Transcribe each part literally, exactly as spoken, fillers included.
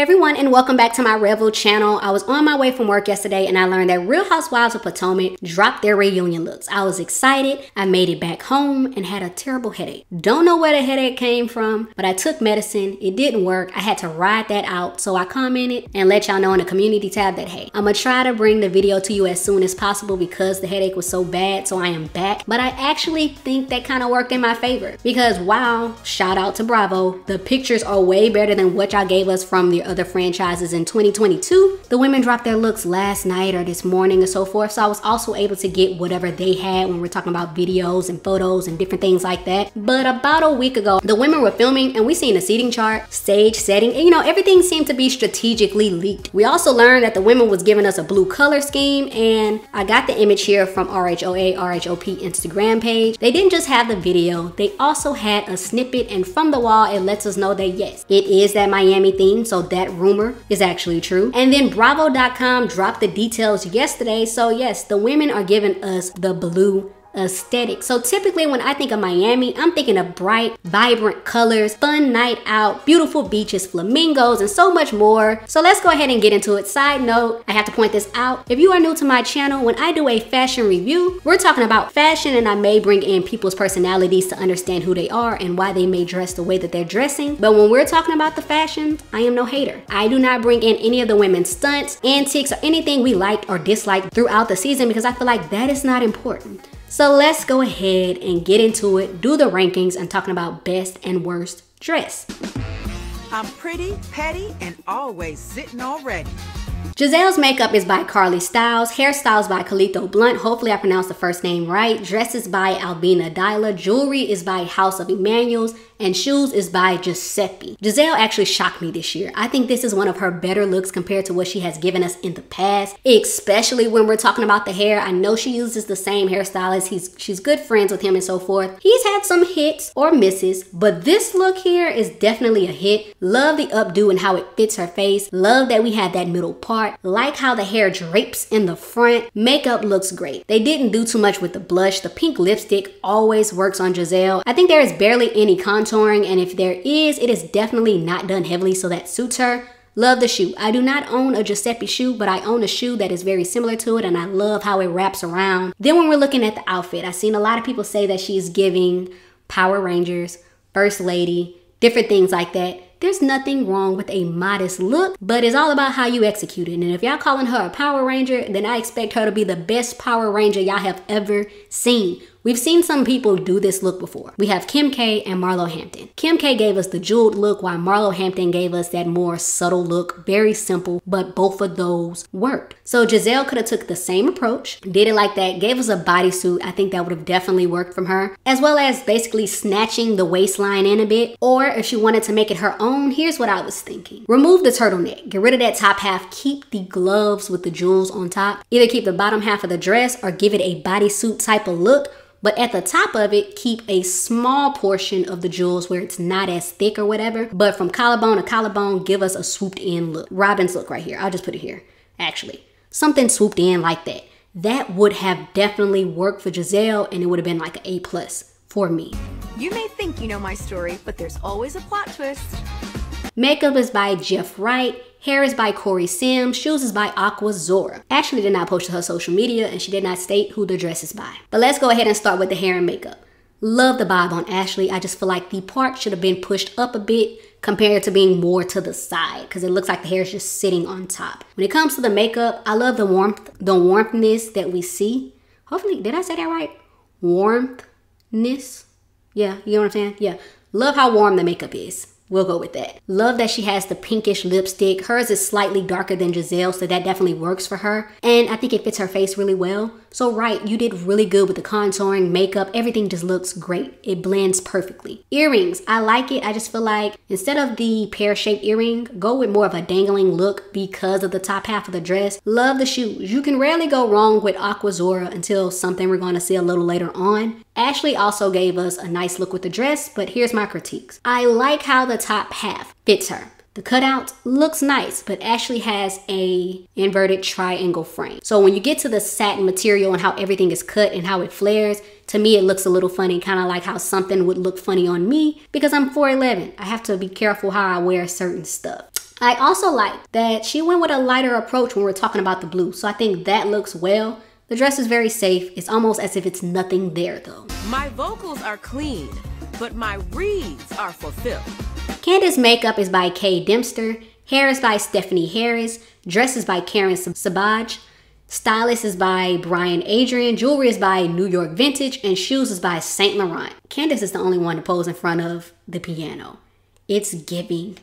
Hey everyone, and welcome back to my Revel channel. I was on my way from work yesterday and I learned that Real Housewives of Potomac dropped their reunion looks. I was excited, I made it back home, and had a terrible headache. Don't know where the headache came from, but I took medicine, it didn't work, I had to ride that out, so I commented and let y'all know in the community tab that hey, I'ma try to bring the video to you as soon as possible because the headache was so bad, so I am back. But I actually think that kind of worked in my favor because wow, shout out to Bravo, the pictures are way better than what y'all gave us from the other franchises in twenty twenty-two. The women dropped their looks last night or this morning and so forth, so I was also able to get whatever they had when we're talking about videos and photos and different things like that. But about a week ago, the women were filming and we seen a seating chart, stage setting, and you know, everything seemed to be strategically leaked. We also learned that the women was giving us a blue color scheme, and I got the image here from R H O A, R H O P Instagram page. They didn't just have the video, they also had a snippet, and from the wall, it lets us know that yes, it is that Miami theme, so that rumor is actually true. And then Bravo dot com dropped the details yesterday. So yes, the women are giving us the blue aesthetic. So typically when I think of Miami, I'm thinking of bright, vibrant colors, fun night out, beautiful beaches, flamingos, and so much more. So let's go ahead and get into it. Side note, I have to point this out. If you are new to my channel, when I do a fashion review, we're talking about fashion, and I may bring in people's personalities to understand who they are and why they may dress the way that they're dressing. But when we're talking about the fashion, I am no hater. I do not bring in any of the women's stunts, antics, or anything we liked or disliked throughout the season because I feel like that is not important. So let's go ahead and get into it, do the rankings, and talking about best and worst dress. I'm pretty, petty, and always sitting already. Giselle's makeup is by Carly Styles, hairstyles by Calito Blunt, hopefully I pronounced the first name right, dresses by Albina Dyla, jewelry is by House of Emmanuels, and shoes is by Giuseppe. Giselle actually shocked me this year. I think this is one of her better looks compared to what she has given us in the past, especially when we're talking about the hair. I know she uses the same hairstylist. He's, she's good friends with him and so forth. He's had some hits or misses, but this look here is definitely a hit. Love the updo and how it fits her face. Love that we have that middle part. Like how the hair drapes in the front. Makeup looks great. They didn't do too much with the blush. The pink lipstick always works on Giselle. I think there is barely any contour, and if there is, it is definitely not done heavily, so that suits her. Love the shoe. I do not own a Giuseppe shoe, but I own a shoe that is very similar to it, and I love how it wraps around. Then when we're looking at the outfit, I've seen a lot of people say that she's giving Power Rangers, First Lady, different things like that. There's nothing wrong with a modest look, but it's all about how you execute it. And if y'all calling her a Power Ranger, then I expect her to be the best Power Ranger y'all have ever seen. We've seen some people do this look before. We have Kim K and Marlo Hampton. Kim K gave us the jeweled look while Marlo Hampton gave us that more subtle look, very simple, but both of those worked. So Giselle could have took the same approach, did it like that, gave us a bodysuit. I think that would have definitely worked from her, as well as basically snatching the waistline in a bit. Or if she wanted to make it her own, here's what I was thinking. Remove the turtleneck, get rid of that top half, keep the gloves with the jewels on top, either keep the bottom half of the dress or give it a bodysuit type of look. But at the top of it, keep a small portion of the jewels where it's not as thick or whatever. But from collarbone to collarbone, give us a swooped in look. Robin's look right here. I'll just put it here, actually. Something swooped in like that. That would have definitely worked for Giselle, and it would have been like an A plus for me. You may think you know my story, but there's always a plot twist. Makeup is by Jeff Wright. Hair is by Corey Sims, shoes is by Aquazzura. Ashley did not post to her social media and she did not state who the dress is by. But let's go ahead and start with the hair and makeup. Love the bob on Ashley. I just feel like the part should have been pushed up a bit compared to being more to the side because it looks like the hair is just sitting on top. When it comes to the makeup, I love the warmth, the warmthness that we see. Hopefully, did I say that right? Warmthness? Yeah, you know what I'm saying? Yeah. Love how warm the makeup is. We'll go with that. Love that she has the pinkish lipstick. Hers is slightly darker than Giselle's, so that definitely works for her. And I think it fits her face really well. So right, you did really good with the contouring, makeup, everything just looks great. It blends perfectly. Earrings, I like it. I just feel like instead of the pear-shaped earring, go with more of a dangling look because of the top half of the dress. Love the shoes. You can rarely go wrong with Aquazzura until something we're gonna see a little later on. Ashley also gave us a nice look with the dress, but here's my critiques. I like how the top half fits her. The cutout looks nice, but Ashley has a inverted triangle frame. So when you get to the satin material and how everything is cut and how it flares, to me it looks a little funny, kind of like how something would look funny on me because I'm four eleven. I have to be careful how I wear certain stuff. I also like that she went with a lighter approach when we're talking about the blue, so I think that looks well. The dress is very safe. It's almost as if it's nothing there though. My vocals are clean, but my reeds are fulfilled. Candace's makeup is by Kay Dempster, hair is by Stephanie Harris, dress is by Karen Sabaj, stylist is by Brian Adrian, jewelry is by New York Vintage, and shoes is by Saint Laurent. Candace is the only one to pose in front of the piano. It's giving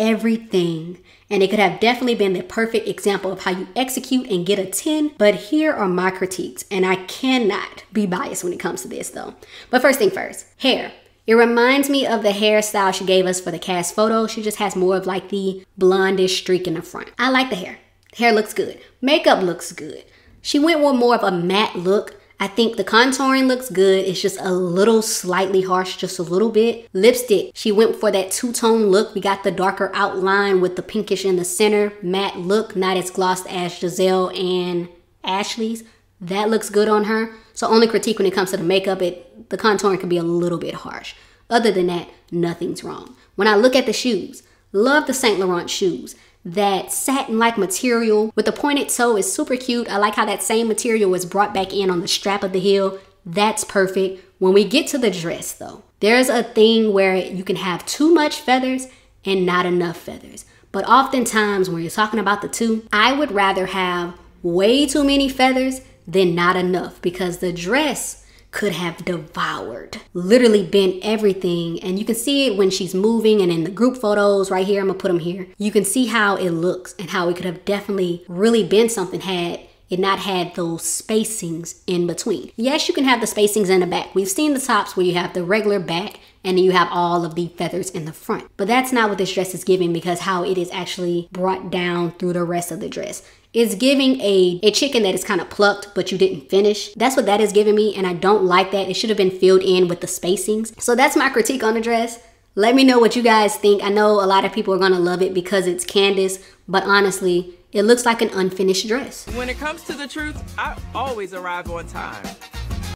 everything, and it could have definitely been the perfect example of how you execute and get a ten, but here are my critiques, and I cannot be biased when it comes to this though. But first thing first, hair. It reminds me of the hairstyle she gave us for the cast photo. She just has more of like the blondish streak in the front. I like the hair. The hair looks good. Makeup looks good. She went with more of a matte look. I think the contouring looks good. It's just a little slightly harsh, just a little bit. Lipstick, she went for that two-tone look. We got the darker outline with the pinkish in the center. Matte look, not as glossed as Giselle and Ashley's. That looks good on her. So only critique when it comes to the makeup, it the contouring can be a little bit harsh. Other than that, nothing's wrong. When I look at the shoes, love the Saint Laurent shoes. That satin-like material with the pointed toe is super cute. I like how that same material was brought back in on the strap of the heel. That's perfect. When we get to the dress though, there's a thing where you can have too much feathers and not enough feathers. But oftentimes when you're talking about the two, I would rather have way too many feathers than not enough, because the dress could have devoured, literally been everything. And you can see it when she's moving and in the group photos right here, I'm gonna put them here. You can see how it looks and how it could have definitely really been something had it not had those spacings in between. Yes, you can have the spacings in the back. We've seen the tops where you have the regular back and then you have all of the feathers in the front. But that's not what this dress is giving, because how it is actually brought down through the rest of the dress. It's giving a, a chicken that is kind of plucked, but you didn't finish. That's what that is giving me, and I don't like that. It should have been filled in with the spacings. So that's my critique on the dress. Let me know what you guys think. I know a lot of people are gonna love it because it's Candace, but honestly, it looks like an unfinished dress. When it comes to the truth, I always arrive on time.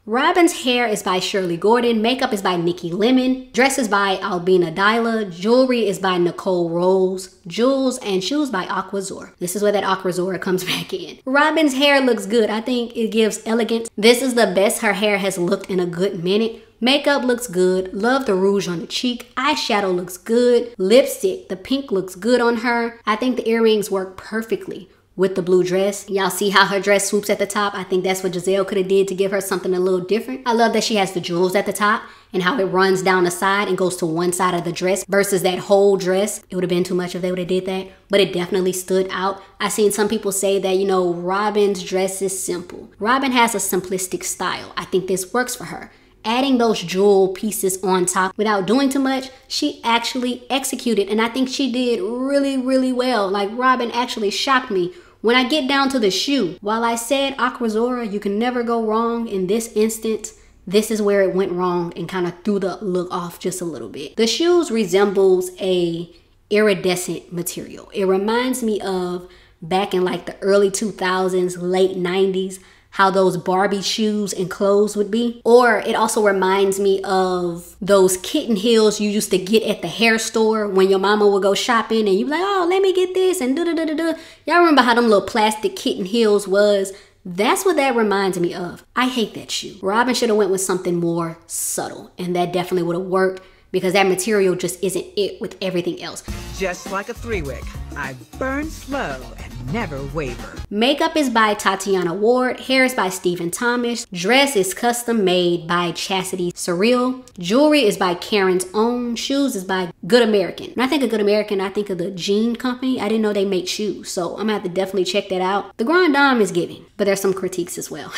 Robin's hair is by Shirley Gordon, makeup is by Nikki Lemon, dress is by Albina Dyla, jewelry is by Nicole Rose, jewels and shoes by Aquazzura. This is where that Aquazzura comes back in. Robin's hair looks good. I think it gives elegance. This is the best her hair has looked in a good minute. Makeup looks good. Love the rouge on the cheek. Eyeshadow looks good. Lipstick, the pink looks good on her. I think the earrings work perfectly with the blue dress. Y'all see how her dress swoops at the top? I think that's what Giselle could have did to give her something a little different. I love that she has the jewels at the top and how it runs down the side and goes to one side of the dress versus that whole dress. It would have been too much if they would have did that, but it definitely stood out. I've seen some people say that, you know, Robin's dress is simple. Robin has a simplistic style. I think this works for her. Adding those jewel pieces on top without doing too much, she actually executed, and I think she did really, really well. Like, Robin actually shocked me. When I get down to the shoe, while I said Aquazzura, you can never go wrong in this instance, this is where it went wrong and kind of threw the look off just a little bit. The shoes resembles a iridescent material. It reminds me of back in like the early two thousands, late nineties, how those Barbie shoes and clothes would be. Or it also reminds me of those kitten heels you used to get at the hair store when your mama would go shopping and you'd be like, oh, let me get this and da da da da da. Y'all remember how them little plastic kitten heels was? That's what that reminds me of. I hate that shoe. Robin should have went with something more subtle, and that definitely would have worked, because that material just isn't it with everything else. Just like a three-wick, I burn slow and never waver. Makeup is by Tatiana Ward, hair is by Stephen Thomas, dress is custom made by Chastity Surreal, jewelry is by Karen's Own, shoes is by Good American. When I think of Good American, I think of the jean company. I didn't know they make shoes, so I'm gonna have to definitely check that out. The Grand Dame is giving, but there's some critiques as well.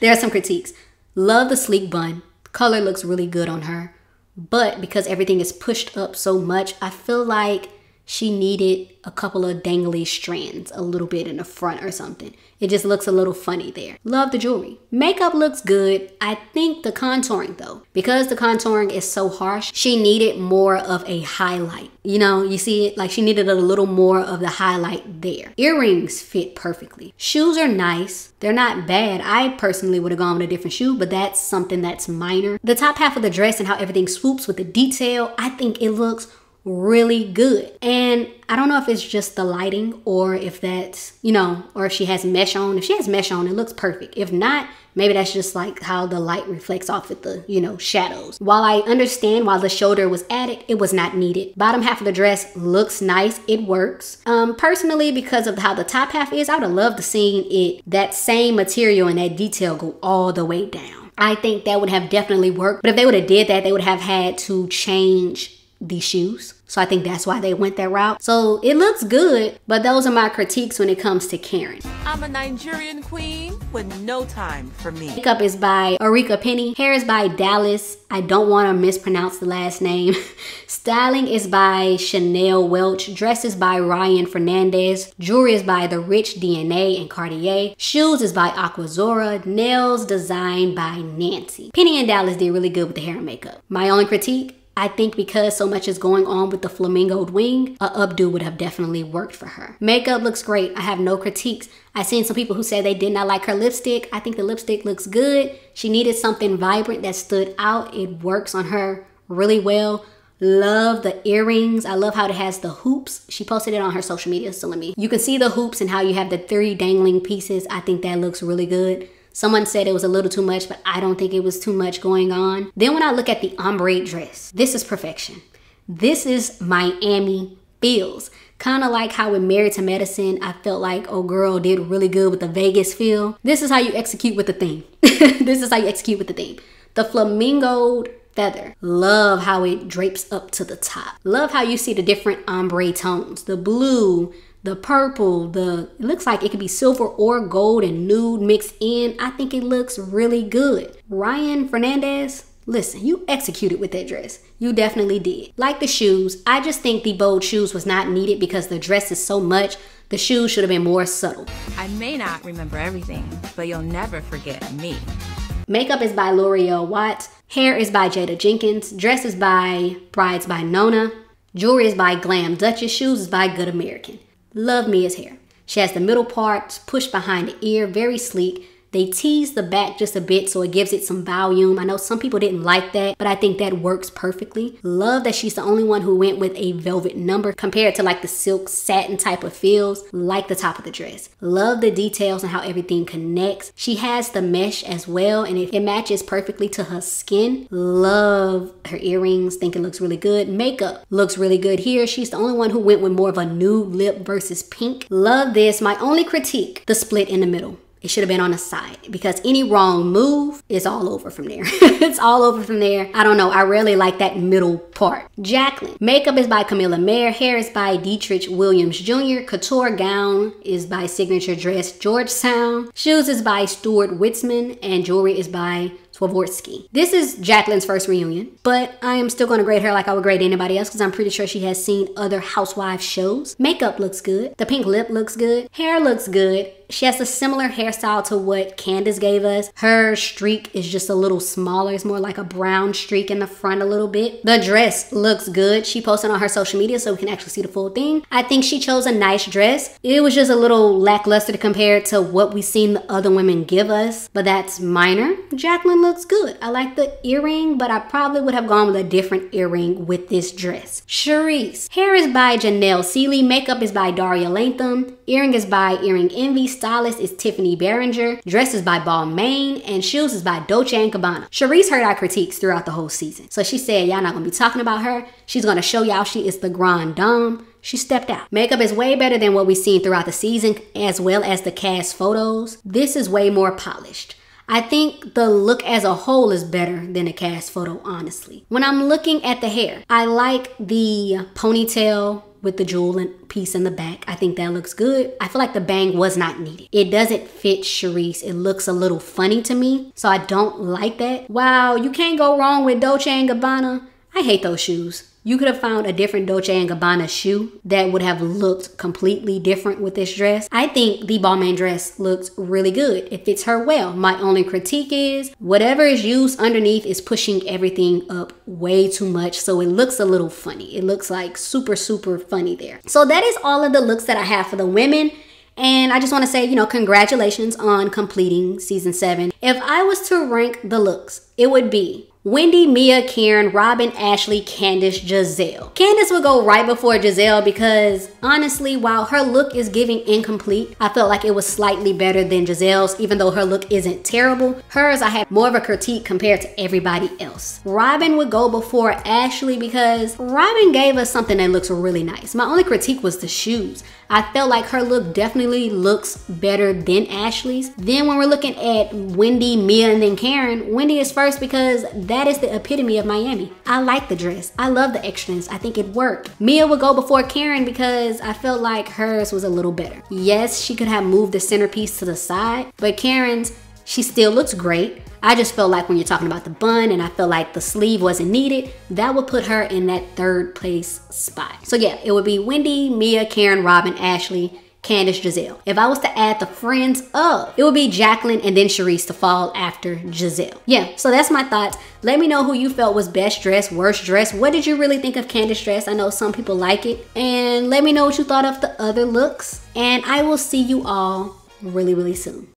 There are some critiques. Love the sleek bun. Color looks really good on her. But because everything is pushed up so much, I feel like she needed a couple of dangly strands a little bit in the front or something. It just looks a little funny there. Love the jewelry. Makeup looks good. I think the contouring though, because the contouring is so harsh, she needed more of a highlight. You know, you see it? Like, she needed a little more of the highlight there. Earrings fit perfectly. Shoes are nice. They're not bad. I personally would have gone with a different shoe, but that's something that's minor. The top half of the dress and how everything swoops with the detail, I think it looks really good. And I don't know if it's just the lighting or if that's, you know, or if she has mesh on. If she has mesh on, it looks perfect. If not, maybe that's just like how the light reflects off with the, you know, shadows. While I understand why the shoulder was added, it was not needed. Bottom half of the dress looks nice. It works. Um, personally, because of how the top half is, I would have loved to seen it, that same material and that detail go all the way down. I think that would have definitely worked. But if they would have did that, they would have had to change the shoes. So I think that's why they went that route. So it looks good, but those are my critiques when it comes to Karen. I'm a Nigerian queen with no time for me. Makeup is by Arika Penny. Hair is by Dallas. I don't want to mispronounce the last name. Styling is by Chanel Welch. Dress is by Ryan Fernandez. Jewelry is by The Rich D N A and Cartier. Shoes is by Aquazzura. Nails designed by Nancy. Penny and Dallas did really good with the hair and makeup. My only critique, I think because so much is going on with the flamingoed wing, a updo would have definitely worked for her. Makeup looks great. I have no critiques. I've seen some people who said they did not like her lipstick. I think the lipstick looks good. She needed something vibrant that stood out. It works on her really well. Love the earrings. I love how it has the hoops. She posted it on her social media, so let me. You can see the hoops and how you have the three dangling pieces. I think that looks really good. Someone said it was a little too much, but I don't think it was too much going on. Then when I look at the ombre dress, this is perfection. This is Miami feels. Kind of like how with Married to Medicine, I felt like, oh girl, did really good with the Vegas feel. This is how you execute with the theme. This is how you execute with the theme. The flamingoed feather. Love how it drapes up to the top. Love how you see the different ombre tones. The blue, the purple, the, it looks like it could be silver or gold and nude mixed in. I think it looks really good. Ryan Fernandez, listen, you executed with that dress. You definitely did. Like the shoes, I just think the bold shoes was not needed because the dress is so much. The shoes should have been more subtle. I may not remember everything, but you'll never forget me. Makeup is by L'Oreal Watt. Hair is by Jada Jenkins. Dress is by Brides by Nona. Jewelry is by Glam Duchess. Shoes is by Good American. Love Mia's hair. She has the middle part pushed behind the ear, very sleek. They tease the back just a bit so it gives it some volume. I know some people didn't like that, but I think that works perfectly. Love that she's the only one who went with a velvet number compared to like the silk satin type of feels. Like the top of the dress. Love the details and how everything connects. She has the mesh as well and it, it matches perfectly to her skin. Love her earrings. Think it looks really good. Makeup looks really good here. She's the only one who went with more of a nude lip versus pink. Love this. My only critique, the split in the middle. It should have been on the side because any wrong move is all over from there. It's all over from there. I don't know. I really like that middle part. Jacqueline. Makeup is by Camilla Mayer. Hair is by Dietrich Williams Junior Couture gown is by Signature Dress Georgetown. Shoes is by Stuart Witzman and jewelry is by Swarovski. This is Jacqueline's first reunion, but I am still going to grade her like I would grade anybody else because I'm pretty sure she has seen other housewife shows. Makeup looks good. The pink lip looks good. Hair looks good. She has a similar hairstyle to what Candace gave us. Her streak is just a little smaller. It's more like a brown streak in the front a little bit. The dress looks good. She posted on her social media so we can actually see the full thing. I think she chose a nice dress. It was just a little lackluster compared to what we've seen the other women give us, but that's minor. Jacqueline looks good. I like the earring, but I probably would have gone with a different earring with this dress. Charisse. Hair is by Janelle Seeley. Makeup is by Daria Latham. Earring is by Earring Envy. Stylist is Tiffany Berenger. Dress is by Balmain. And shoes is by Dolce and Gabbana. Charisse heard our critiques throughout the whole season. So she said, y'all not going to be talking about her. She's going to show y'all she is the grand dame. She stepped out. Makeup is way better than what we've seen throughout the season, as well as the cast photos. This is way more polished. I think the look as a whole is better than a cast photo, honestly. When I'm looking at the hair, I like the ponytail with the jewel piece in the back. I think that looks good. I feel like the bang was not needed. It doesn't fit Charisse. It looks a little funny to me, so I don't like that. Wow, you can't go wrong with Dolce and Gabbana. I hate those shoes. You could have found a different Dolce and Gabbana shoe that would have looked completely different with this dress. I think the Balmain dress looks really good. It fits her well. My only critique is whatever is used underneath is pushing everything up way too much. So it looks a little funny. It looks like super, super funny there. So that is all of the looks that I have for the women. And I just want to say, you know, congratulations on completing season seven. If I was to rank the looks, it would be Wendy, Mia, Karen, Robin, Ashley, Candace, Giselle. Candace would go right before Giselle because honestly, while her look is giving incomplete, I felt like it was slightly better than Giselle's, even though her look isn't terrible. Hers, I had more of a critique compared to everybody else. Robin would go before Ashley because Robin gave us something that looks really nice. My only critique was the shoes. I felt like her look definitely looks better than Ashley's. Then when we're looking at Wendy, Mia, and then Karen, Wendy is first because that is the epitome of Miami. I like the dress. I love the extras. I think it worked. Mia would go before Karen because I felt like hers was a little better. Yes, she could have moved the centerpiece to the side, but Karen's, she still looks great. I just felt like when you're talking about the bun and I felt like the sleeve wasn't needed, that would put her in that third place spot. So yeah, it would be Wendy, Mia, Karen, Robin, Ashley, Candace, Giselle. If I was to add the friends up, it would be Jacqueline and then Sharice to fall after Giselle. Yeah, so that's my thoughts. Let me know who you felt was best dressed, worst dressed. What did you really think of Candace's dress? I know some people like it. And let me know what you thought of the other looks. And I will see you all really, really soon.